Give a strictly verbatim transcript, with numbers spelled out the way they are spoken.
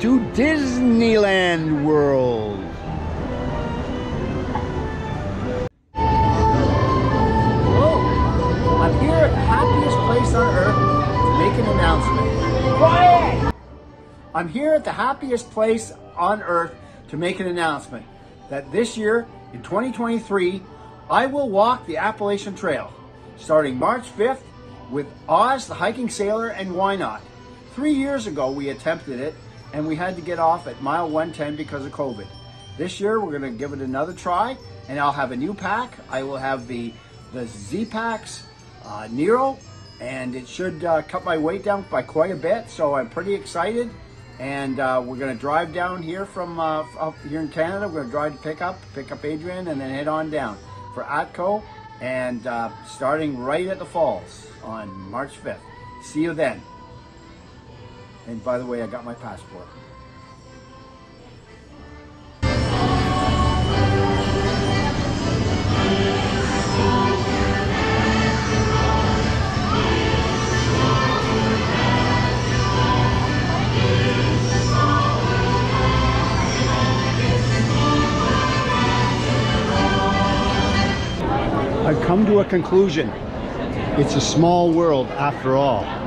to Disneyland World. Hello, I'm here at the happiest place on earth to make an announcement. Quiet! I'm here at the happiest place on earth to make an announcement that this year, in twenty twenty-three, I will walk the Appalachian Trail, starting March fifth with Oz the Hiking Sailor and Why Not. Three years ago we attempted it and we had to get off at mile one ten because of COVID. This year we're going to give it another try and I'll have a new pack. I will have the, the Z-Packs, uh, Nero, and it should uh, cut my weight down by quite a bit, so I'm pretty excited. And uh, we're going to drive down here from uh, up here in Canada. We're going to drive to pick up, pick up Adrian and then head on down for A T C O, and uh, starting right at the falls on March fifth. See you then. And by the way, I got my passport. I've come to a conclusion. It's a small world after all.